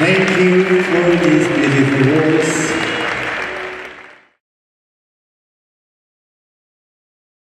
Thank you for these beautiful words.